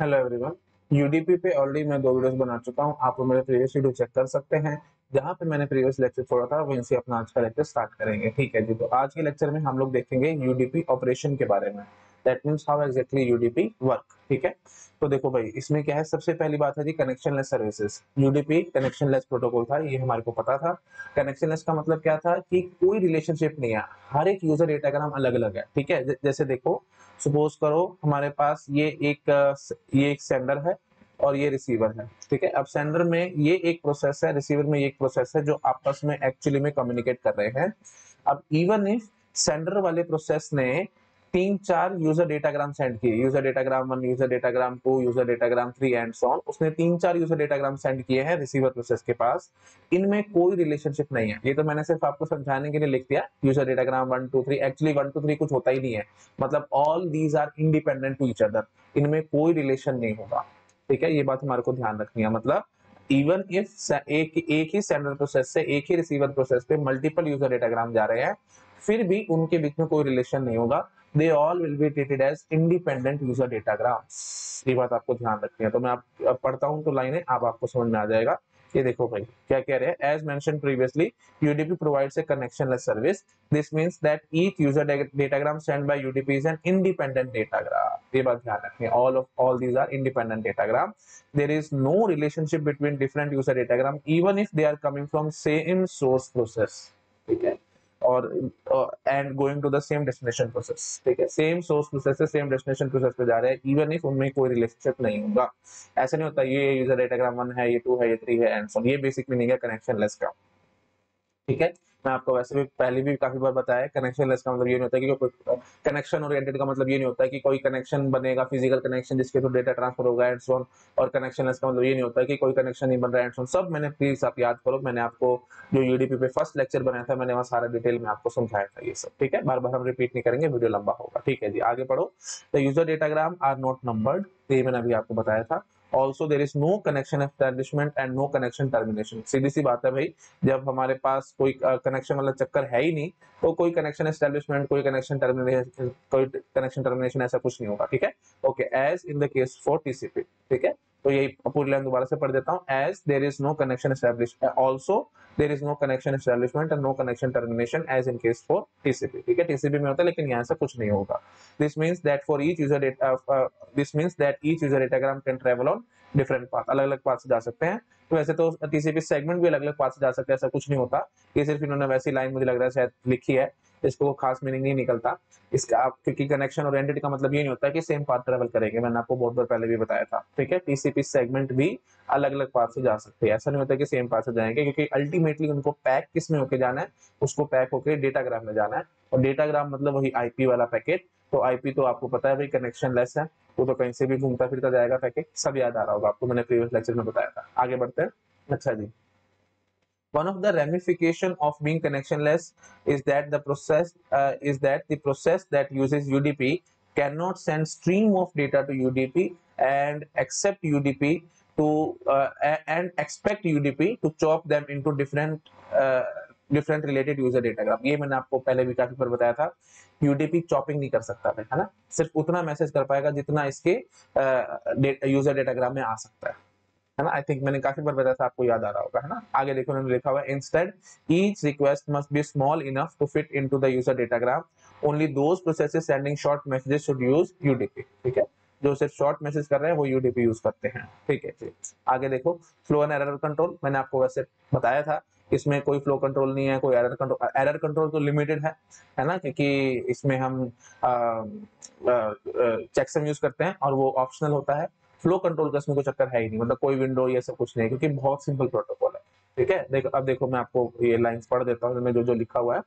Hello everyone, UDP पे already मैं दो वीडियोस बना चुका हूँ। आप मेरे प्रीवियस वीडियो चेक कर सकते हैं जहाँ पे मैंने प्रीवियस लेक्चर छोड़ा था। वहीं से अपना आज का लेक्चर स्टार्ट करेंगे, ठीक है जी। तो आज के लेक्चर में हम लोग देखेंगे यूडीपी ऑपरेशन के बारे में, that means how exactly UDP work, ठीक है। तो देखो भाई, इसमें क्या है, सबसे पहली बात है जी connectionless services. UDP connectionless protocol था, ये हमारे को पता था। कनेक्शनलेस का मतलब क्या था कि कोई रिलेशनशिप नहीं है, हर एक यूजर डेटा का नाम अलग अलग है, ठीक है। जैसे देखो, सपोज करो हमारे पास ये एक सेंडर है और ये रिसीवर है, ठीक है। अब सेंडर में ये एक प्रोसेस है, रिसीवर में ये एक प्रोसेस है, जो आपस में एक्चुअली में कम्युनिकेट कर रहे हैं। अब इवन इफ सेंडर वाले प्रोसेस ने 3-4 यूजर डेटाग्राम सेंड किए, user datagram 1, user datagram 2, user datagram 3 and so on, उसने 3-4 यूजर डेटाग्राम सेंड किए हैं रिसीवर प्रोसेस के पास, इनमें कोई रिलेशनशिप नहीं है। ये तो मैंने सिर्फ आपको समझाने के लिए लिख दिया, यूजर डेटाग्राम 1, 2, 3, एक्चुअली 1, 2, 3 कुछ होता ही नहीं है, मतलब all these are independent to each other, इनमें कोई रिलेशन नहीं होगा, ठीक है। ये बात हमारे को ध्यान रखनी है, मतलब इवन इफ एक ही सेंडर प्रोसेस से एक ही रिसीवर प्रोसेस पे मल्टीपल यूजर डेटाग्राम जा रहे हैं, फिर भी उनके बीच में कोई रिलेशन नहीं होगा। They all will be treated as independent user datagrams. ये बात आपको ध्यान रखनी है। तो मैं आप पढ़ता हूँ तो लाइनें आप आपको समझ में आ जाएगा। ये देखो भाई क्या कह रहे हैं, as mentioned previously, UDP provides a connectionless service. This means that each user datagram sent by UDP is an independent datagram. ये बात ध्यान रखनी है, all these are independent datagram. There is no relationship between different user datagram, even if they are coming from same source process. ठीक है, और and going to the same destination process, ठीक है। सेम सोर्स प्रोसेस से same destination process पे जा रहे हैं, इवन इफ उनमें कोई रिलेशनशिप नहीं होगा। ऐसा नहीं होता ये यूजर डेटाग्राम 1 है, ये 2 है, ये 3 है एंड सो ऑन। ये बेसिक मीनिंग है कनेक्शनलेस का, ठीक है। मैं आपको वैसे भी पहले भी काफी बार बताया, कनेक्शनलेस का मतलब ये नहीं होता कि कनेक्शन ओरिएंटेड का मतलब ये नहीं होता कि कोई कनेक्शन बनेगा, फिजिकल कनेक्शन जिसके थ्रू डेटा ट्रांसफर होगा एंड सो ऑन। और कनेक्शनलेस का मतलब ये नहीं होता कि कोई कनेक्शन नहीं बन रहा है एंड सो ऑन। सब मैंने, प्लीज आप याद करो, मैंने आपको जो यूडीपी पे फर्स्ट लेक्चर बनाया था, मैंने वहां सारा डिटेल में आपको समझाया था ये सब, ठीक है। बार बार हम रिपीट नहीं करेंगे, वीडियो लंबा होगा, ठीक है जी। आगे पढ़ो, the user datagram are not numbered, ये मैंने अभी आपको बताया था। Also there is no connection establishment and no connection termination. सीधी सी बात है भाई, जब हमारे पास कोई कनेक्शन वाला चक्कर है ही नहीं, तो कोई कनेक्शन एस्टेब्लिशमेंट, कोई कनेक्शन टर्मिनेशन, कोई कनेक्शन टर्मिनेशन, ऐसा कुछ नहीं होगा, ठीक है। Okay, as in the case for TCP, ठीक है। तो यही पूरी लाइन दोबारा से पढ़ देता हूँ, as there is no connection establish, also there is no connection establishment and no connection termination as in case for TCP, ठीक है। टीसीपी में होता है, लेकिन यहाँ से कुछ नहीं होगा। This means that each user datagram can travel on different path, अलग अलग पाथ से जा सकते हैं। तो वैसे तो टीसीपी सेगमेंट भी अलग अलग पाथ से जा सकते हैं, ऐसा कुछ नहीं होता। ये सिर्फ इन्होंने वैसी लाइन, मुझे लग रहा है शायद लिखी है, इसको खास मीनिंग नहीं निकलता इसका आप, क्योंकि कनेक्शन ओरिएंटेड का मतलब ये नहीं होता कि सेम पाथ ट्रेवल करेंगे, मैंने आपको बहुत बार पहले भी बताया था, ठीक है। टीसीपी सेगमेंट भी अलग अलग पाथ से जा सकते हैं, ऐसा नहीं होता कि सेम पाथ से जाएंगे, क्योंकि अल्टीमेटली उनको पैक किस में होके जाना है, उसको पैक होके डेटाग्राम में जाना है। और डेटाग्राम मतलब वही आईपी वाला पैकेट, तो आईपी तो आपको पता है भाई कनेक्शन लेस है, वो तो कहीं से भी घूमता फिरता जाएगा पैकेट, सब याद आ रहा होगा आपको, मैंने प्रीवियस लेक्चर में बताया था। आगे बढ़ते हैं, अच्छा जी। One of the ramification of being connectionless is that the process that uses UDP cannot send stream of data to UDP and expect UDP to chop them into different related user datagram. ये मैंने आपको पहले भी काफी बार बताया था, UDP chopping नहीं कर सकता है ना, सिर्फ उतना मैसेज कर पाएगा जितना इसके यूजर डेटाग्राम में आ सकता है, है ना। आई थिंक मैंने काफी बार बताया था, आपको याद आ रहा होगा, है ना। आगे देखो, उन्होंने लिखा हुआ, instead each request must be small enough to fit into the user datagram, only those processes sending short messages should use UDP, ठीक है। जो सिर्फ शॉर्ट मैसेज कर रहे हैं वो यूडीपी यूज करते हैं, ठीक है जी। आगे देखो, फ्लो एंड एरर कंट्रोल, मैंने आपको वैसे बताया था, इसमें कोई फ्लो कंट्रोल नहीं है, कोई एरर कंट्रोल, एरर कंट्रोल तो लिमिटेड है ना, क्योंकि इसमें हम चेकसम यूज करते हैं और वो ऑप्शनल होता है। फ्लो कंट्रोल का इसमें कोई चक्कर है ही नहीं, मतलब कोई विंडो ये सब कुछ नहीं है, क्योंकि बहुत सिंपल प्रोटोकॉल है, ठीक है। देखो, अब देखो मैं आपको ये लाइंस पढ़ देता हूँ, इसमें जो जो लिखा हुआ है,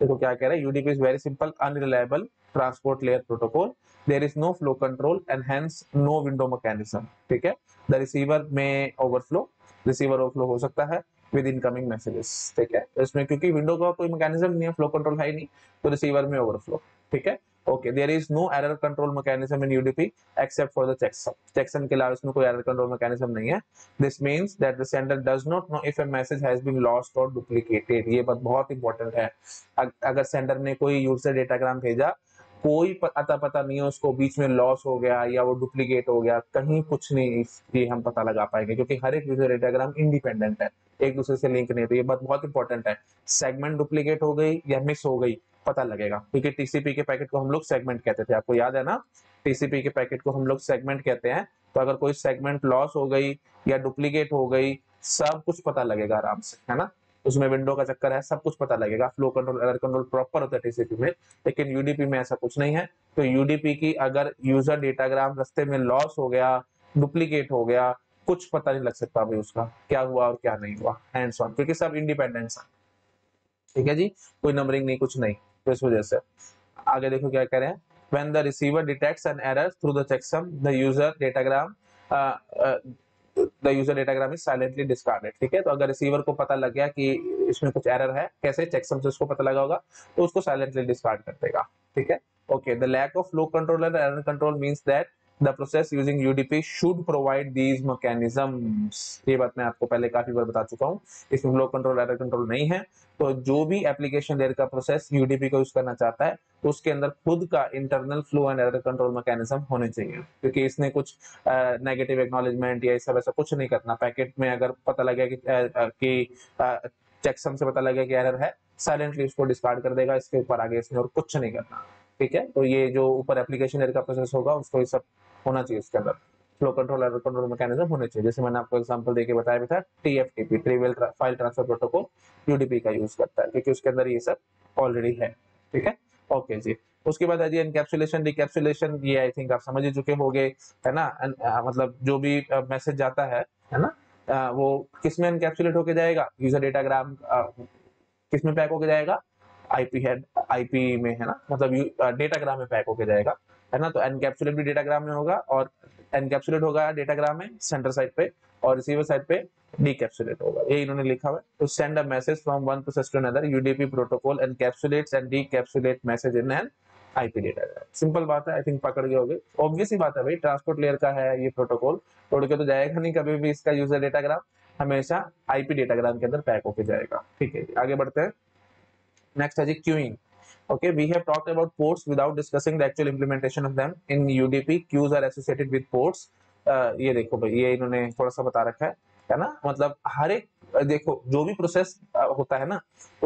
देखो क्या कह रहा है, UDP is very simple unreliable transport layer protocol, there is no flow control and hence no window mechanism, ठीक है। द रिसीवर में ओवरफ्लो, रिसीवर ओवरफ्लो हो सकता है विद इनकमिंग मैसेजेस, ठीक है। इसमें क्योंकि विंडो का कोई मैकेनिज्म नहीं है, फ्लो कंट्रोल है ही नहीं, तो रिसीवर में ओवरफ्लो, ठीक है। Okay, there is no error control mechanism in UDP except for the checksum, checksum के अलावा इसमें कोई एरर कंट्रोल मैकेनिज्म नहीं है। This means that the sender does not know if a message has been lost और duplicated, ये बात बहुत इंपॉर्टेंट है। अगर सेंडर ने कोई यूजर डेटाग्राम भेजा कोई अता पता नहीं है उसको, बीच में लॉस हो गया या वो डुप्लीकेट हो गया, कहीं कुछ नहीं इसलिए हम पता लगा पाएंगे, क्योंकि हर एक यूजर डाटाग्राम इंडिपेंडेंट है, एक दूसरे से लिंक नहीं। तो ये बात बहुत इंपॉर्टेंट है, सेगमेंट डुप्लीकेट हो गई या मिस हो गई पता लगेगा, क्योंकि टीसीपी के पैकेट को हम लोग सेगमेंट कहते थे, आपको याद है ना, टीसीपी के पैकेट को हम लोग सेगमेंट कहते हैं। तो अगर कोई सेगमेंट लॉस हो गई या डुप्लीकेट हो गई सब कुछ पता लगेगा आराम से, है ना, उसमें विंडो का चक्कर है, सब कुछ पता लगेगा। Flow control error control proper होता है टीसीपी में, लेकिन यूडीपी में ऐसा कुछ नहीं है। तो यूडीपी की अगर यूजर डेटाग्राम रास्ते में लॉस हो गया, डुप्लीकेट हो गया, कुछ पता नहीं लग सकता भाई उसका क्या हुआ और क्या नहीं हुआ, हैंड्स ऑन, क्योंकि सब इंडिपेंडेंस है, ठीक है जी, कोई नंबरिंग नहीं, कुछ नहीं। तो इस वजह से आगे देखो क्या कह रहे हैं, when the receiver detects an error through the checksum the user datagram is silently discarded, ठीक है। तो अगर रिसीवर को पता लग गया कि इसमें कुछ एरर है, कैसे चेकसम से उसको पता लगा होगा, तो उसको साइलेंटली डिस्कार्ड कर देगा, ठीक है। Okay, the lack of flow control and error control means that the process using UDP should provide these mechanisms. ये बात मैं आपको पहले काफी बार बता चुका हूँ, इसमें फ्लो कंट्रोल एरर कंट्रोल नहीं है। तो जो भी एप्लीकेशन लेयर का प्रोसेस यूडीपी को यूज करना चाहता है उसके अंदर खुद का internal flow and error control mechanism होने चाहिए, क्योंकि इसने कुछ नेगेटिव एक्नॉलेजमेंट या सब ऐसा कुछ नहीं करना। पैकेट में अगर पता लगे कि चेकसम से पता लगे कि एरर है, साइलेंटली इसको डिस्कार्ड कर देगा, इसके ऊपर आगे इसने और कुछ नहीं करना, ठीक है। तो ये जो ऊपर एप्लीकेशन लेयर का प्रोसेस होगा उसको ये सब होना चाहिए, उसके अंदर flow control error control mechanism होने चाहिए। जैसे मैंने आपको एग्जांपल देके बताया भी था, TFTP trivial file transfer protocol UDP का यूज करता है, क्योंकि उसके अंदर ये सब ऑलरेडी है, ठीक है। ओके जी, उसके बाद आइए एनकैप्सुलेशन डीकैप्सुलेशन, ये आई थिंक आप समझ ही चुके होंगे, है ना। मतलब जो भी मैसेज जाता है ना, वो किसमें एनकैप्सुलेट होके जाएगा, यूजर डेटाग्राम किसमें पैक होके जाएगा, आईपी हेड आईपी में, है ना, मतलब डेटाग्राम में पैक होके जाएगा, है ना। तो एनकैप्सुलेट भी डेटाग्राम में होगा, और एनकैप्सुलेट होगा डेटाग्राम में सेंटर साइड पे, और रिसीवर साइड पे डीकैप्सुलेट होगा, ये इन्होंने लिखा हुआ है। तो send a message from one process to another, UDP protocol encapsulates and decapsulate message in an IP datagram. Simple बात है, आई थिंक पकड़ गए होंगे, ऑब्वियसली बात है भाई, ट्रांसपोर्ट लेयर का है ये प्रोटोकॉल, तोड़ के तो जाएगा नहीं कभी भी, इसका यूजर डेटाग्राम हमेशा आईपी डेटाग्राम के अंदर पैक होके जाएगा, ठीक है। आगे बढ़ते हैं, नेक्स्ट है जी queuing. Okay, we have talked about ports without discussing the actual implementation of them in UDP. Queues are associated with ports. ये देखो भाई, ये इन्होंने थोड़ा सा बता रखा है ना, मतलब हर एक देखो जो भी प्रोसेस होता है ना,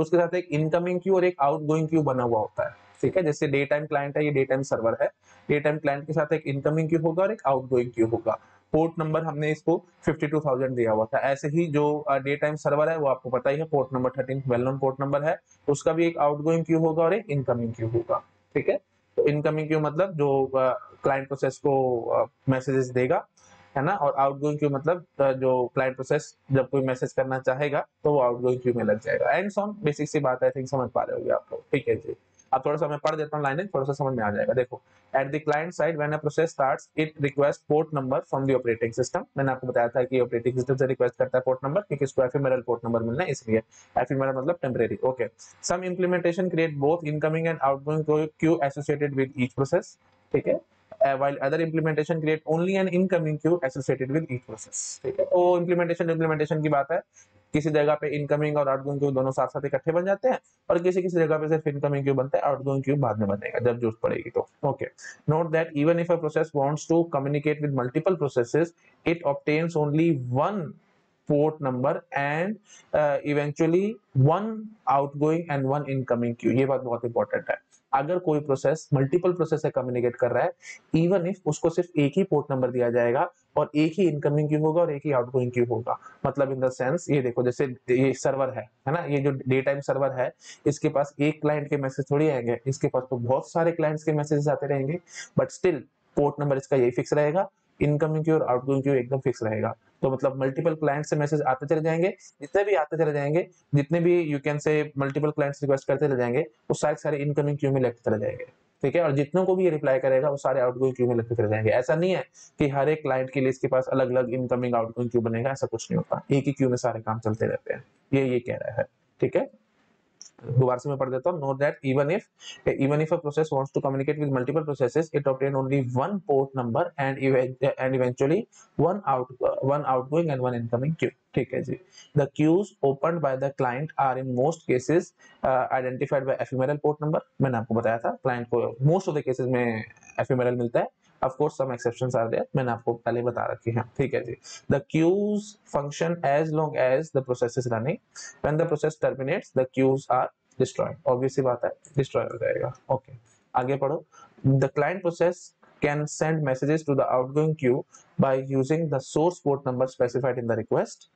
उसके साथ एक इनकमिंग क्यू और एक आउटगोइंग क्यू बना हुआ होता है, ठीक है। जैसे डे टाइम क्लाइंट है, ये डे टाइम सर्वर है, डे टाइम क्लाइंट के साथ एक इनकमिंग क्यू होगा और एक आउटगोइंग क्यू होगा। पोर्ट नंबर हमने इसको 52,000 दिया हुआ था। ऐसे ही जो डे टाइम सर्वर है वो आपको पता ही है, port number 13 well known port number है, उसका भी एक आउटगोइंग क्यू होगा और एक इनकमिंग क्यू होगा, ठीक है। तो इनकमिंग क्यू मतलब जो क्लाइंट प्रोसेस को मैसेजेस देगा, है ना, और आउटगोइंग क्यू मतलब जो क्लाइंट प्रोसेस जब कोई मैसेज करना चाहेगा तो वो आउटगोइंग क्यू में लग जाएगा। एंड सम बेसिक सी बात आई थिंक समझ पा रहे होंगे आप लोग, ठीक है जी। अब थोड़ा सा मैं पढ़ देता हूँ लाइनें, थोड़ा सा समझ में आ जाएगा। देखो, at the client side when a process starts it request port number from the operating system. मैंने आपको बताया था कि ऑपरेटिंग सिस्टम से रिक्वेस्ट करता है पोर्ट नंबर, क्योंकि इसको एफिमेरल पोर्ट नंबर मिलना है, इसलिए एफिमेरल मतलब temporary. Okay, some implementation create both incoming and outgoing queue associated with each process, ठीक है, while other implementation create only an incoming queue associated with each process, ठीक है। तो implementation की बात है, किसी जगह पे इनकमिंग और आउटगोइंग क्यू दोनों साथ साथ इकट्ठे बन जाते हैं, और किसी जगह पे सिर्फ इनकमिंग क्यू बनता है, आउटगोइंग क्यू बाद में बनेगा जब जरूरत पड़ेगी तो। Okay, note that even if a process wants to communicate with multiple processes it obtains only one port number and eventually one outgoing and one incoming queue. ये बात बहुत इंपॉर्टेंट है, अगर कोई प्रोसेस मल्टीपल प्रोसेस से communicate कर रहा है, इवन इफ उसको सिर्फ एक ही पोर्ट नंबर दिया जाएगा और एक ही इनकमिंग क्यू होगा और एक ही आउटगोइंग क्यू होगा। मतलब इन द सेंस, ये देखो जैसे ये सर्वर है ना, ये जो डे टाइम सर्वर है इसके पास एक क्लाइंट के मैसेज थोड़ी आएंगे, इसके पास तो बहुत सारे क्लाइंट्स के मैसेजेस आते रहेंगे, बट स्टिल पोर्ट नंबर इसका यही फिक्स रहेगा, इनकमिंग क्यू और आउटगोइंग क्यू एकदम फिक्स रहेगा। तो मतलब मल्टीपल क्लाइंट से मैसेज आते चले जाएंगे, जितने भी आते चले जाएंगे, जितने भी you can say multiple clients request करते चले जाएंगे, वो सारे इनकमिंग क्यू में लगते चले जाएंगे, ठीक है। और जितनों को भी ये रिप्लाई करेगा वो सारे आउटगोइंग क्यू में लगते चले जाएंगे। ऐसा नहीं है कि हर एक क्लाइंट के लिए इसके पास अलग अलग इनकमिंग आउटगोइंग क्यू बनेगा, ऐसा कुछ नहीं होता, एक ही क्यू में सारे काम चलते रहते हैं, ये कह रहा है, ठीक है। दोबारा से मैं पढ़ देता हूँ। Note that even if a process wants to communicate with multiple processes it obtain only one port number and eventually one outgoing and one incoming queue. ठीक है जी। The queues opened by the client are in most cases identified by ephemeral port number. मैंने आपको बताया था client को most of the cases में ephemeral मिलता है, of course some exceptions are there, मैंने आपको पहले बता रखी है। ठीक है जी। The queues function as long as the process is running. When the process terminates, the queues are destroyed. Obviously बात है, destroy हो जाएगा। Okay, आगे पढ़ो। The client process can send messages to the outgoing queue by using the source port number specified in the request.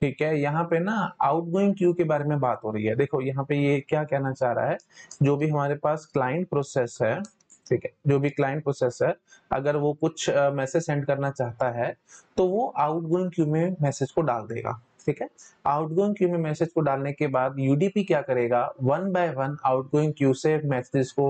ठीक है, यहाँ पे ना आउटगोइंग क्यू के बारे में बात हो रही है। देखो यहाँ पे ये क्या कहना चाह रहा है, जो भी हमारे पास क्लाइंट प्रोसेस है, ठीक है, जो भी क्लाइंट प्रोसेस है, अगर वो कुछ मैसेज सेंड करना चाहता है तो वो आउटगोइंग क्यू में मैसेज को डाल देगा। ठीक है, आउटगोइंग क्यू में मैसेज को डालने के बाद यूडीपी क्या करेगा, one by one outgoing queue से मैसेज को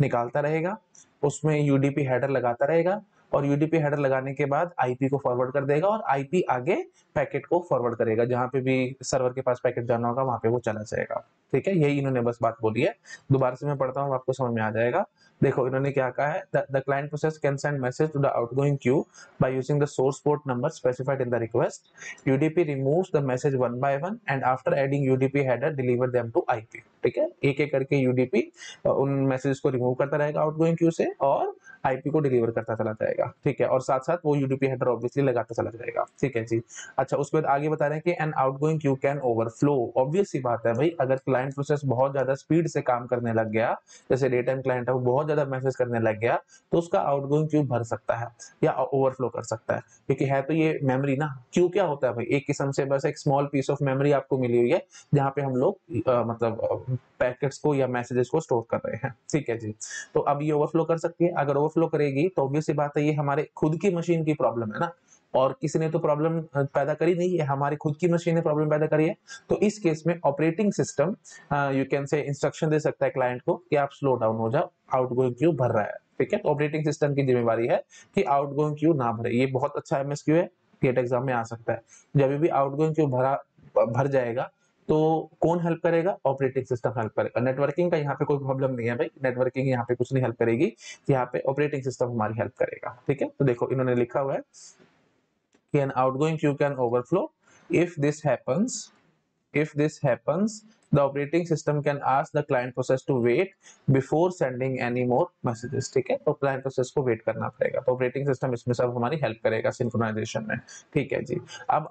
निकालता रहेगा, उसमें यूडीपी हेडर लगाता रहेगा और यूडीपी हेडर लगाने के बाद आईपी को फॉरवर्ड कर देगा और आईपी आगे पैकेट को फॉरवर्ड करेगा, जहां पे भी सर्वर के पास पैकेट जाना होगा वहां पे वो चला जाएगा। ठीक है, यही इन्होंने बस बात बोली है। दोबारा से मैं पढ़ता हूँ, आपको समझ में आ जाएगा। देखो इन्होंने क्या कहा है, the client process can send message to the outgoing queue by using the source port number specified in the request. UDP removes the message one by one and after adding UDP header deliver them to IP. ठीक है, एक एक करके UDP उन message को remove करता रहेगा outgoing queue से और आईपी को डिलीवर करता चला जाएगा। ठीक है, और साथ साथ वो यूडीपी हेडर ऑब्वियसली लगाता चला जाएगा। ठीक है जी। अच्छा, उसके बाद आगे बता रहे हैं कि an outgoing queue can overflow. Obviously बात है भाई, अगर क्लाइंट प्रोसेस बहुत ज्यादा स्पीड से काम करने लग गया, जैसे डे टाइम क्लाइंट है वो बहुत ज्यादा मैसेज करने लग गया, तो उसका आउटगोइंग क्यू भर सकता है या ओवरफ्लो कर सकता है, क्योंकि है तो ये मेमोरी ना। क्यू क्या होता है भाई, एक किस्म से बस एक स्मॉल पीस ऑफ मेमोरी आपको मिली हुई है जहाँ पे हम लोग मतलब पैकेट्स को या मैसेजेस को स्टोर कर रहे हैं। ठीक है जी। तो अब ये ओवरफ्लो कर सकती है, अगर ओवरफ्लो करेगी तो ऑब्वियस बात है ये हमारे खुद की मशीन की प्रॉब्लम है ना, और किसी ने तो प्रॉब्लम पैदा करी नहीं है, हमारी खुद की मशीन ने प्रॉब्लम पैदा करी है। तो इस केस में operating system you can say instruction दे सकता है क्लाइंट को कि आप स्लो डाउन हो जाओ, आउटगोइंग क्यू भर रहा है। ठीक है, तो ऑपरेटिंग सिस्टम की जिम्मेदारी है कि आउटगोइंग क्यू ना भरे। ये बहुत अच्छा एमएसक्यू है, गेट एग्जाम में आ सकता है। जब भी आउटगोइंग क्यू भर जाएगा तो कौन हेल्प करेगा, ऑपरेटिंग सिस्टम हेल्प करेगा। नेटवर्किंग का यहाँ पे कोई प्रॉब्लम नहीं है भाई, नेटवर्किंग यहाँ पे कुछ नहीं हेल्प करेगी, यहाँ पे ऑपरेटिंग सिस्टम हमारी हेल्प करेगा। ठीक है, तो देखो इन्होंने लिखा हुआ है कि an outgoing queue can overflow. If this happens, the operating system can ask the client process to wait before sending any more messages. ठीक है, तो client process को wait करना पड़ेगा, तो operating system इसमें सब हमारी help करेगा synchronization में। ठीक है जी। अब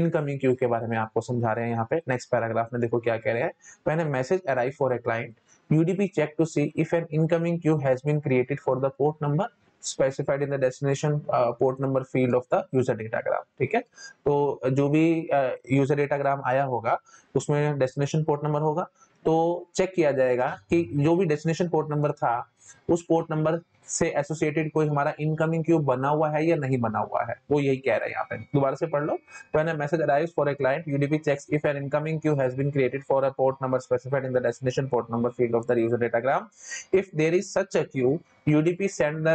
incoming queue के बारे में आपको समझा रहे हैं यहाँ पे next paragraph में। देखो क्या कह रहे हैं, when a message arrive for a client, UDP check to see if an incoming queue has been created for the port number specified in the destination port number field of the user datagram. ठीक है, तो जो भी user datagram आया होगा उसमें destination port number होगा, तो चेक किया जाएगा कि जो भी destination port number था उस port number से एसोसिएटेड कोई हमारा इनकमिंग क्यू बना हुआ है या नहीं बना हुआ है, वो यही कह रहा है यहाँ पे। दोबारा से पढ़ लो। When a message arrives for a client UDP checks if an incoming queue has been created for a port number specified in the destination port number field of the user datagram. If there is such a queue UDP send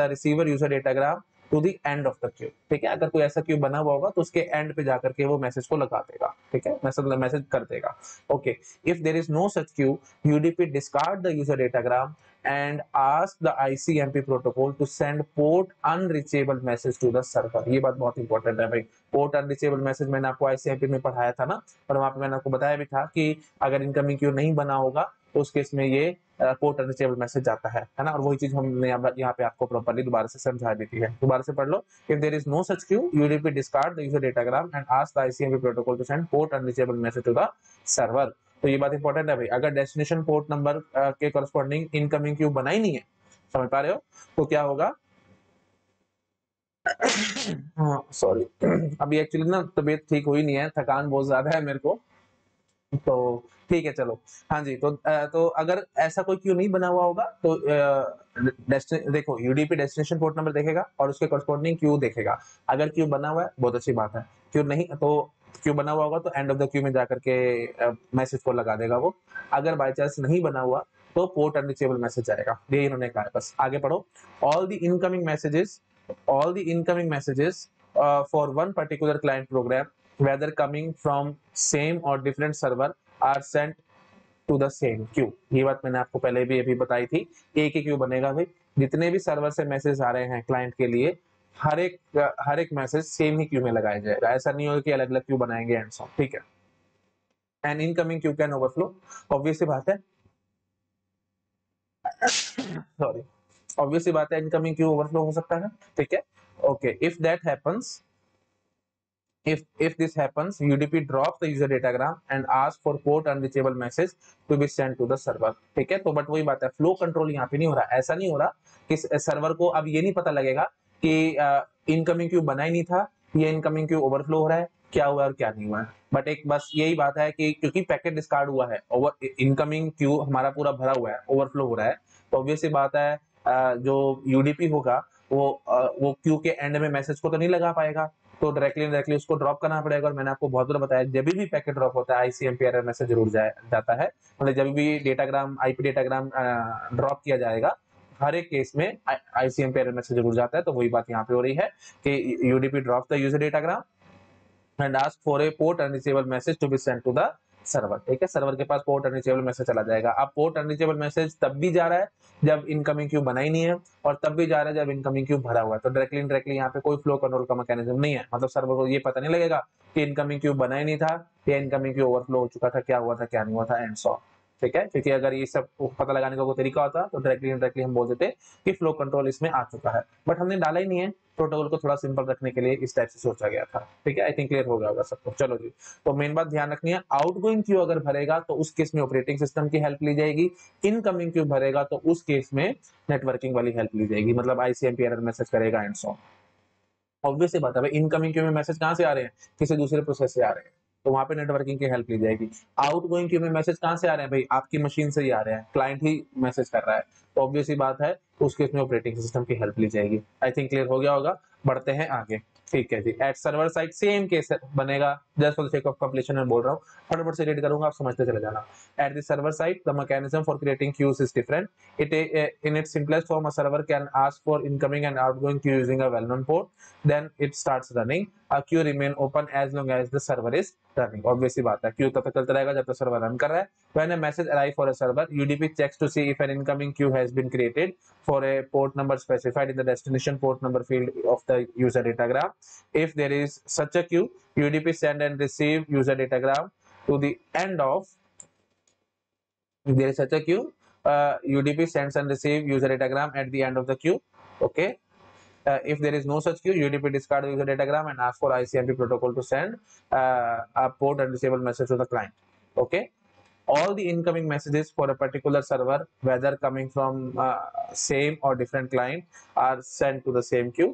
the receiver user datagram to the end of the queue. ठीक है, अगर कोई ऐसा Q बना हुआ होगा तो उसके एंड पे जाकर के वो मैसेज को लगा देगा। ठीक है, मैसेज कर देगा। Okay, if there is no such queue UDP discard the user datagram and ask the ICMP protocol to send port unreachable message to the server. ये बात बहुत important है भाई। port unreachable message मैंने आपको ICMP में पढ़ाया था ना, और वहाँ पे मैंने आपको बताया भी था कि अगर incoming queue नहीं बना होगा तो उस केस में ये port unreachable message जाता है ना, और वही चीज हमने यहाँ पे आपको प्रॉपरली दोबारा से समझा दी थी। दोबारा से पढ़ लो। If there is no such queue, UDP discard the user datagram and ask the ICMP protocol to send port unreachable message to the server. तो ये बात इंपॉर्टेंट है भाई, अगर डेस्टिनेशन पोर्ट नंबर के कॉरस्पॉन्डिंग इनकमिंग क्यू बना ही नहीं है, समझ पा रहे हो, तो क्या होगा। सॉरी अभी एक्चुअली ना तबीयत ठीक हुई नहीं है, थकान बहुत ज्यादा है मेरे को, तो ठीक है चलो। हाँ जी, तो अगर ऐसा कोई क्यू नहीं बना हुआ होगा तो देखो यूडीपी डेस्टिनेशन पोर्ट नंबर देखेगा और उसके कॉरस्पॉन्डिंग क्यू देखेगा। अगर क्यू बना हुआ है बहुत अच्छी बात है, क्यू नहीं तो क्यू बना हुआ होगा तो एंड ऑफ द क्यू में जाकर के मैसेज को लगा देगा वो। अगर बाय चांस नहीं बना हुआ तो पोर्ट अनरीचेबल मैसेज आएगा, ये इन्होंने कहा है। बस आगे पढ़ो। All the incoming messages for one particular client program whether coming from same or different server are sent to the same queue. ये बात मैंने आपको पहले भी अभी बताई थी। एक ही क्यू बनेगा भाई, जितने भी सर्वर से मैसेज आ रहे हैं क्लाइंट के लिए हर एक मैसेज सेम ही क्यू में लगाया जाएगा। ऐसा नहीं होगा कि अलग अलग क्यू बनाएंगे एंड सो, ठीक है। And incoming queue can overflow, obviously बात है, सॉरी ऑब्वियसली बात है, इनकमिंग क्यू ओवरफ्लो हो सकता है, ठीक है। Okay, if that happens, if this happens, UDP drops the user datagram and asks for port unreachable message to be sent to the server, ठीक है। तो बट वही बात है, फ्लो कंट्रोल यहाँ पे नहीं हो रहा। ऐसा नहीं हो रहा कि सर्वर को अब ये नहीं पता लगेगा कि इनकमिंग क्यू बना ही नहीं था, ये इनकमिंग क्यू ओवरफ्लो हो रहा है, क्या हुआ और क्या नहीं हुआ है। बट एक बस यही बात है कि क्योंकि पैकेट डिस्कार्ड हुआ है, इनकमिंग क्यू हमारा पूरा भरा हुआ है, ओवरफ्लो हो रहा है, तो ऑब्वियसली बात है जो UDP होगा वो क्यू के एंड में मैसेज को तो नहीं लगा पाएगा, तो डायरेक्टली उसको ड्रॉप करना पड़ेगा। और मैंने आपको बहुत बार बताया, जब भी पैकेट ड्रॉप होता है ICMP एरर मैसेज जरूर जाता है, मतलब जब भी डेटाग्राम IP डेटाग्राम ड्रॉप किया जाएगा हर एक केस में ICMP एरर मैसेज जरूर जाता है। तो वही बात यहाँ पे हो रही है कि UDP drop the user datagram and ask for a port unreachable message to be send to the server, ठीक है। सर्वर के पास पोर्ट अनरीचेबल मैसेज चला जाएगा। अब पोर्ट अनरीचेबल मैसेज तब भी जा रहा है जब इनकमिंग क्यू बना ही नहीं है, और तब भी जा रहा है जब इनकमिंग क्यू भरा हुआ है। तो डायरेक्टली इनडायरेक्टली यहाँ पे कोई फ्लो कंट्रोल का मैकेनिज्म नहीं है, मतलब सर्वर को ये पता नहीं लगेगा कि इनकमिंग क्यू बना ही नहीं था या इनकमिंग क्यू ओवरफ्लो हो चुका था, क्या हुआ था क्या नहीं हुआ था एंड सो, ठीक है। क्योंकि अगर ये सब पता लगाने का कोई तरीका होता तो डायरेक्टली इनडायरेक्टली हम बोल देते कि फ्लो कंट्रोल इसमें आ चुका है, बट हमने डाला ही नहीं है। प्रोटोकॉल को थोड़ा सिंपल रखने के लिए इस टाइप से सोचा गया था, ठीक है। आई थिंक क्लियर हो गया होगा सबको। चलो जी, तो मेन बात ध्यान रखनी है, आउटगोइंग क्यू अगर भरेगा तो उस केस में ऑपरेटिंग सिस्टम की हेल्प ली जाएगी, इनकमिंग क्यू भरेगा तो उस केस में नेटवर्किंग वाली हेल्प ली जाएगी, मतलब ICMP एरर मैसेज करेगा एंड सो। ऑब्वियस सी बात है, इनकमिंग क्यू में मैसेज कहाँ से आ रहे हैं, किसी दूसरे प्रोसेस से आ रहे हैं, तो वहां पे नेटवर्किंग की हेल्प ली जाएगी। आउटगोइंग क्यू में मैसेज कहाँ से आ रहे हैं भाई, आपकी मशीन से ही आ रहे हैं, क्लाइंट ही मैसेज कर रहा है, तो ऑब्वियसली बात है उसके इसमें ऑपरेटिंग सिस्टम की हेल्प ली जाएगी। आई थिंक क्लियर हो गया होगा, बढ़ते हैं आगे, ठीक है जी। At server side same case बनेगा, just for the sake of completion मैं बोल रहा हूँ, फटाफट से रीड करूंगा, आप समझते चले जाना। At the server side the mechanism for creating queues is different, it in its simplest form a server can ask for incoming and outgoing queue using a well known port, then it starts running, a queue remain open as long as the server is running. Obviously बात है, Q तब तक चलता रहेगा जब तक server run कर रहा है। When a message arrive for a server, UDP checks to see if an incoming queue has been created for a port number specified in the destination port number field of the user datagram. If there is such a queue, UDP send and receive user datagram to the end of, if there is such a queue, UDP sends and receive user datagram at the end of the queue, okay. If there is no such queue, UDP discard the user datagram and ask for ICMP protocol to send a port unreachable message to the client, okay. All the incoming messages for a particular server, whether coming from same or different client, are sent to the same queue.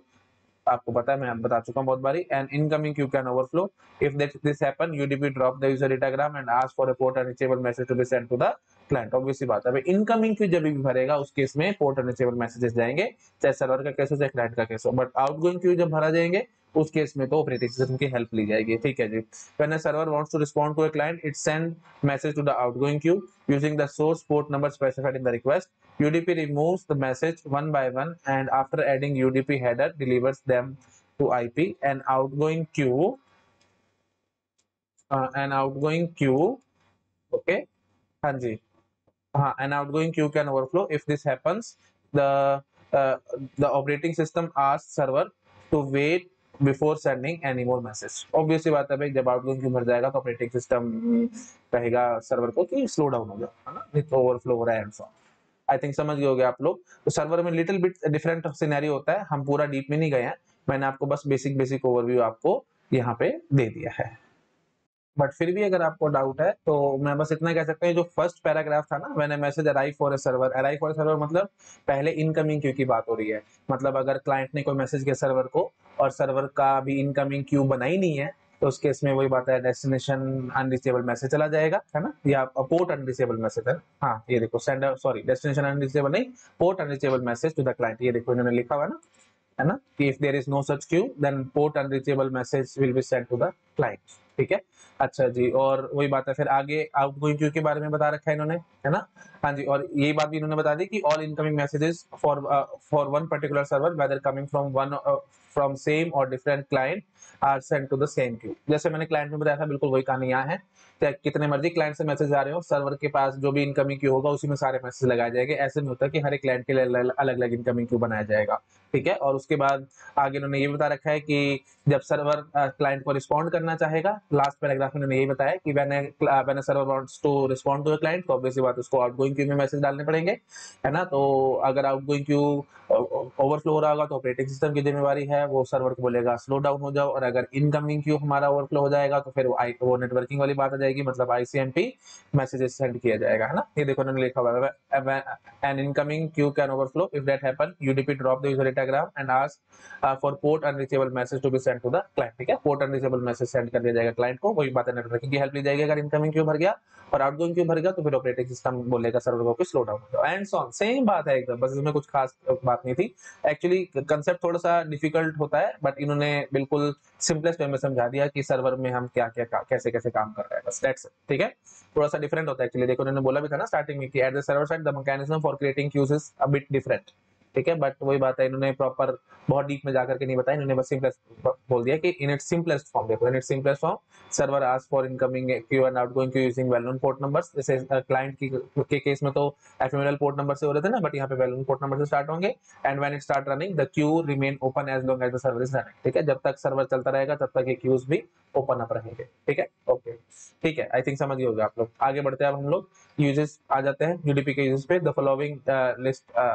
आपको पता है, मैं बता चुका हूँ बहुत बारी। And incoming queue can overflow. If this happen, UDP drop the user datagram and ask for a port unreachable message to be sent to the client. Obviously बात है, incoming queue जब भी भरेगा उस केस में port unreachable messages जाएंगे, चाहे server का केस हो चाहे क्लाइंट का केस हो। बट outgoing queue जब भरा जाएंगे उस केस में तो ऑपरेटिंग सिस्टम की हेल्प ली जाएगी, ठीक है जी। When a server wants to respond to a client, it send message to the outgoing queue using the source port number specified in the request, UDP removes the message one by one and after adding UDP header delivers them to IP, and outgoing queue okay, हाँ जी, हाँ, and outgoing queue can overflow. If this happens, the operating system ask server to wait before sending any more message. Obviously बात है भाई, जब outgoing Q भर जाएगा तो ऑपरेटिंग सिस्टम कहेगा सर्वर को कि स्लो डाउन हो जाओ, है ना, नहीं तो ओवरफ्लो हो रहा है एंड सो। आई थिंक समझ गए होंगे आप लोग। तो सर्वर में लिटिल बिट डिफरेंट सिनेरियो होता है, हम पूरा डीप में नहीं गए हैं, मैंने आपको बस बेसिक ओवरव्यू आपको यहाँ पे दे दिया है। बट फिर भी अगर आपको डाउट है तो मैं बस इतना कह सकता हूँ, जो फर्स्ट पैराग्राफ था ना, मैंने message arrive for a server मतलब पहले इनकमिंग क्यू की बात हो रही है, मतलब अगर क्लाइंट ने कोई मैसेज किया सर्वर को और सर्वर का भी इनकमिंग क्यू बना ही नहीं है तो उस केस में वही बात है, डेस्टिनेशन अनरीचेबल मैसेज चला जाएगा, है ना, या पोर्ट अनरीचेबल मैसेज है, हाँ ये देखो, सॉरी डेस्टिनेशन अनरीचेबल नहीं, port unreachable message to the client, ये देखो इन्होंने लिखा हुआ है ना, if there is no such queue then port unreachable message will be send to the client. ठीक है। अच्छा जी, और वही बात है फिर आगे आउटगोइंग के बारे में बता रखा है इन्होंने, है ना। हाँ जी, और यही बात भी इन्होंने बता दी कि all incoming messages for one particular server whether coming from same और different client are sent to the same queue. जैसे मैंने क्लाइंट में बताया था, बिल्कुल वही कहानी यहाँ है। चाहे कितने मर्जी क्लाइंट से मैसेज आ रहे हो, सर्वर के पास जो भी इनकमिंग क्यू होगा उसी में सारे मैसेज लगाए जाएंगे। ऐसे में होता है कि हर एक क्लाइंट के लिए अलग अलग इनकमिंग क्यू बनाया जाएगा, ठीक है। और उसके बाद आगे इन्होंने ये बता रखा है कि जब सर्वर क्लाइंट को रिस्पॉन्ड करना चाहेगा, लास्ट पैराग्राफ में इन्होंने ये बताया कि when a server wants to respond to a client, तो ऑब्वियसली बात उसको आउटगोइंग क्यू में मैसेज डालने पड़ेंगे, है ना। तो अगर आउटगोइंग क्यू ओवरफ्लो हो रहा होगा तो ऑपरेटिंग सिस्टम की जिम्मेवारी है, वो सर्वर को बोलेगा स्लो डाउन हो जाओ। और अगर इनकमिंग क्यू हमारा ओवरफ्लो हो जाएगा तो फिर वो नेटवर्किंग वाली बात आ जाएगी, मतलब ICMP मैसेजेस सेंड किया जाएगा, है ना। ये देखो इन्होंने लिखा हुआ है, an incoming queue can overflow if that happen UDP drop the user datagram and ask for port unreachable message to be send to the client, ठीक है। पोर्ट अनरीचेबल मैसेज सेंड कर दिया जाएगा क्लाइंट को। वही बात है, नेटवर्किंग की हेल्प ली जाएगी। अगर इनकमिंग क्यू भर गया और आउटगोइंग क्यू भर गया तो फिर ऑपरेटिंग सिस्टम बोलेगा सर्वर को स्लो डाउन हो जाओ, एंड सो ऑन। सेम बात है एकदम, बस इसमें कुछ खास बात नहीं थी। एक्चुअली कंसेप्ट थोड़ा सा डिफिकल्ट होता है, बट इन्होंने बिल्कुल सिंपलेस्ट वे में समझा दिया कि सर्वर में हम क्या क्या कैसे कैसे काम कर रहे हैं, बस दैट्स इट, ठीक है। थोड़ा सा डिफरेंट होता है एक्चुअली। देखो उन्होंने बोला भी था ना स्टार्टिंग में कि at the server side the mechanism for creating queues is a bit different, ठीक है। बट वही बात है, इन्होंने प्रॉपर बहुत डीप में जाकर के नहीं बताया, इन्होंने बस सिंपलेस्ट बोल दिया कि इन इट्स सिंपलेस्ट फॉर्म। देखो in its simplest form, server ask for incoming queue and outgoing queue using well known port numbers. जैसे क्लाइंट के केस में तो एफएमएल पोर्ट नंबर से हो रहे थे ना, बट यहाँ पे वेल नोन पोर्ट नंबर से स्टार्ट होंगे। And when it start running the queue remain open as long as the server is running, ठीक है। जब तक सर्वर चलता रहेगा तब तक ये क्यूज भी ओपन अप रहेंगे, ठीक है। ओके, ठीक है, आई थिंक समझ गए होंगे आप लोग। आगे बढ़ते हैं, अब हम लोग यूजेस आ जाते हैं यूडीपी के यूजेस पे। The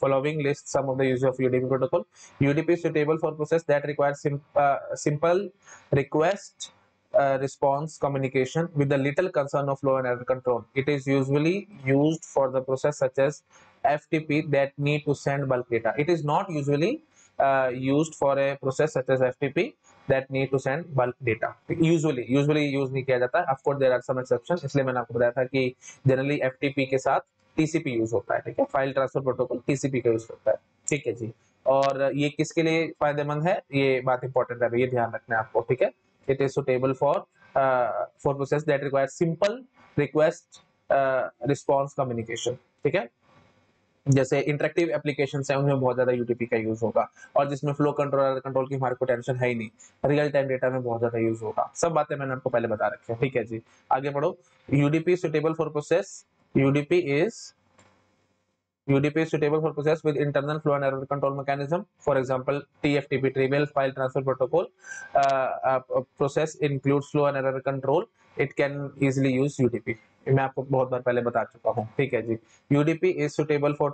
following list some of the uses of UDP protocol. UDP is suitable for process that requires simple request response communication with a little concern of flow and error control. It is usually used for the process such as FTP that need to send bulk data. It is not usually used for a process such as FTP that need to send bulk data. Usually use नहीं किया जाता है. Of course there are some exceptions. इसलिए मैंने आपको बताया था कि generally FTP के साथ TCP यूज होता है, ठीक है। फाइल ट्रांसफर प्रोटोकॉल TCP का यूज होता है, ठीक है जी। और ये किसके लिए फायदेमंद है, ये बात इंपॉर्टेंट है, ये ध्यान रखना है आपको, ठीक है। It is suitable for process that requires simple request response communication, ठीक है। जैसे इंटरेक्टिव एप्लीकेशंस हैं, उनमें बहुत ज्यादा यूडीपी का यूज होगा, और जिसमें फ्लो कंट्रोल की हमारे को टेंशन है ही नहीं, रियल टाइम डेटा में बहुत ज्यादा यूज होगा। सब बातें मैंने आपको पहले बता रखी है, ठीक है जी। आगे बढ़ो, UDP suitable for process UDP is suitable for process with internal flow and error control mechanism. For example, TFTP Tribal File Transfer Protocol process includes flow and error control. It can easily use UDP. मैं आपको बहुत बार पहले बता चुका हूँ, ठीक है जी। UDP is suitable for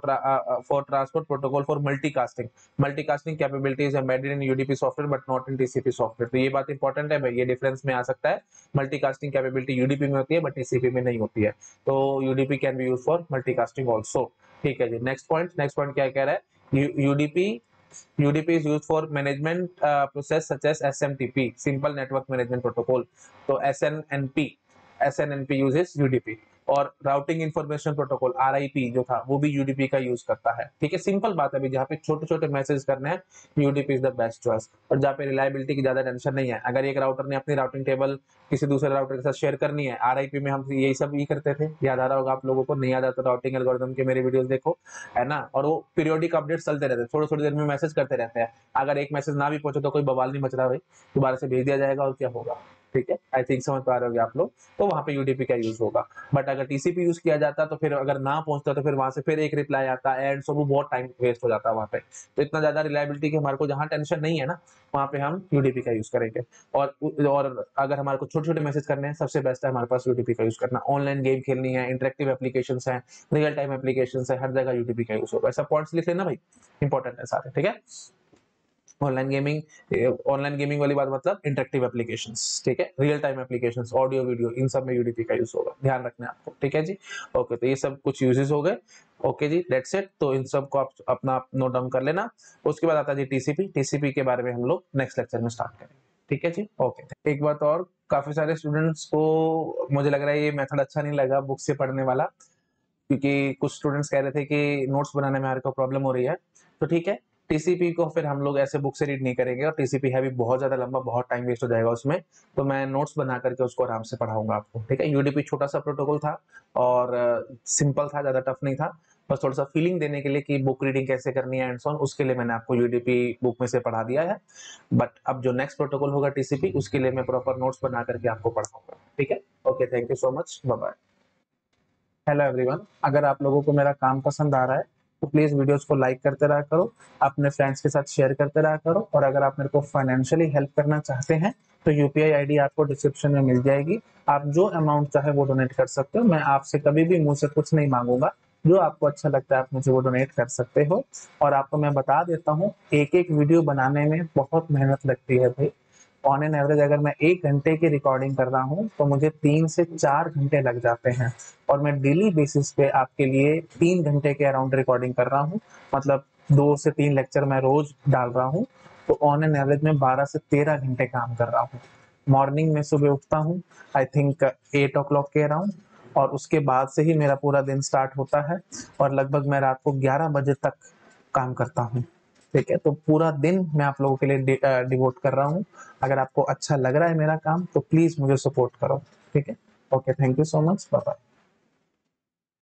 transport protocol for multicasting. Multicasting capabilities are embedded in UDP software but not in TCP software. तो ये बात इंपॉर्टेंट है भाई, ये डिफरेंस में आ सकता है। मल्टीकास्टिंग कैपेबिलिटी UDP में होती है बट TCP में नहीं होती है, तो UDP can be use for multicasting also, ठीक है जी। नेक्स्ट पॉइंट क्या कह रहा है, UDP is used for management process such as SMTP, Simple Network Management Protocol. तो SNNP uses UDP. और राउटिंग इंफॉर्मेशन प्रोटोकॉल RIP जो था वो भी यूडीपी का यूज करता है, ठीक है। सिंपल बात है अभी, जहाँ पे छोटे छोटे मैसेज करने हैं UDP is the best choice, और जहाँ पे रिलायबिलिटी की ज्यादा टेंशन नहीं है। अगर एक राउटर ने अपनी राउटिंग टेबल किसी दूसरे राउटर के साथ शेयर करनी है, RIP में हम यही सब ही करते थे, याद आ रहा होगा आप लोगों को। नहीं याद आता राउटिंग एल्गोरिथम के मेरे वीडियोज देखो, है ना। और वो पीरियोडिक अपडेट्स चलते रहते हैं, थोड़ी देर में मैसेज करते रहते हैं। अगर एक मैसेज ना भी पहुंचे तो कोई बवाल नहीं मच रहा भाई, दोबारा से भेज दिया जाएगा और क्या होगा, ठीक है। आई थिंक समझ पा रहे होंगे आप लोग। तो वहाँ पे यूडीपी का यूज होगा, बट अगर टीसीपी यूज किया जाता तो फिर अगर ना पहुंचता तो फिर वहां से फिर एक रिप्लाई आता एंड सो वो बहुत टाइम वेस्ट हो जाता है वहाँ पे। तो इतना ज्यादा रिलायबिलिटी की हमारे को जहाँ टेंशन नहीं है ना, वहाँ पे हम यूडीपी का यूज करेंगे। और अगर हमारे को छोटे छोटे मैसेज करने हैं, सबसे बेस्ट है हमारे पास यूडीपी का यूज करना। ऑनलाइन गेम खेलनी है, इंटरेक्टिव एप्लीकेशन है, रियल टाइम एप्लीकेशन है, हर जगह यूडीपी का यूज होगा। ऐसा पॉइंट्स लिख लेना भाई, इंपॉर्टेंट है सारे, ठीक है। ऑनलाइन गेमिंग वाली बात मतलब इंटरेक्टिव एप्लीकेशंस, ठीक है, real time applications, audio video, इन सब में यूडीपी का यूज होगा, ध्यान रखना है आपको, ठीक है जी। ओके, तो ये सब कुछ यूजेस हो गए, ओके जी, दैट्स इट। तो इन सब को आप अपना नोट डाउन कर लेना। उसके बाद आता है जी टीसीपी के बारे में हम लोग नेक्स्ट लेक्चर में स्टार्ट करेंगे, ठीक है जी। ओके, एक बात और, काफी सारे स्टूडेंट्स को मुझे लग रहा है ये मेथड अच्छा नहीं लगा बुक से पढ़ने वाला, क्योंकि कुछ स्टूडेंट्स कह रहे थे कि नोट्स बनाने में हमारे को प्रॉब्लम हो रही है। तो ठीक है, टीसीपी को फिर हम लोग ऐसे बुक से रीड नहीं करेंगे, और टीसीपी है भी बहुत ज्यादा लंबा, बहुत टाइम वेस्ट हो जाएगा उसमें, तो मैं नोट्स बना करके उसको आराम से पढ़ाऊंगा आपको, ठीक है। यूडीपी छोटा सा प्रोटोकॉल था और सिंपल था, ज्यादा टफ नहीं था, बस थोड़ा सा फीलिंग देने के लिए कि बुक रीडिंग कैसे करनी है एंड सो ऑन, उसके लिए मैंने आपको यूडीपी बुक में से पढ़ा दिया है। बट अब जो नेक्स्ट प्रोटोकॉल होगा टीसीपी, उसके लिए मैं प्रॉपर नोट्स बना करके आपको पढ़ाऊंगा, ठीक है। Okay, thank you so much, bye bye. Hello everyone, अगर आप लोगों को मेरा काम पसंद आ रहा है तो प्लीज़ वीडियोस को लाइक करते रहा करो, अपने फ्रेंड्स के साथ शेयर करते रहा करो, और अगर आप मेरे को फाइनेंशियली हेल्प करना चाहते हैं तो यूपीआई आईडी आपको डिस्क्रिप्शन में मिल जाएगी। आप जो अमाउंट चाहे वो डोनेट कर सकते हो, मैं आपसे कभी भी मुझसे कुछ नहीं मांगूंगा, जो आपको अच्छा लगता है आप मुझे वो डोनेट कर सकते हो। और आपको मैं बता देता हूँ, एक एक वीडियो बनाने में बहुत मेहनत लगती है भाई। ऑन एन एवरेज अगर मैं 1 घंटे की रिकॉर्डिंग कर रहा हूँ तो मुझे 3 से 4 घंटे लग जाते हैं, और मैं डेली बेसिस पे आपके लिए 3 घंटे के अराउंड रिकॉर्डिंग कर रहा हूँ, मतलब 2 से 3 लेक्चर मैं रोज डाल रहा हूँ, तो ऑन एन एवरेज मैं 12 से 13 घंटे काम कर रहा हूँ। मॉर्निंग में सुबह उठता हूँ, आई थिंक 8 o'clock के अराउंड, और उसके बाद से ही मेरा पूरा दिन स्टार्ट होता है, और लगभग मैं रात को 11 बजे तक काम करता हूँ, ठीक है। तो पूरा दिन मैं आप लोगों के लिए डिवोट कर रहा हूँ। अगर आपको अच्छा लग रहा है मेरा काम तो प्लीज़ मुझे सपोर्ट करो, ठीक है। Okay, thank you so much, bye bye.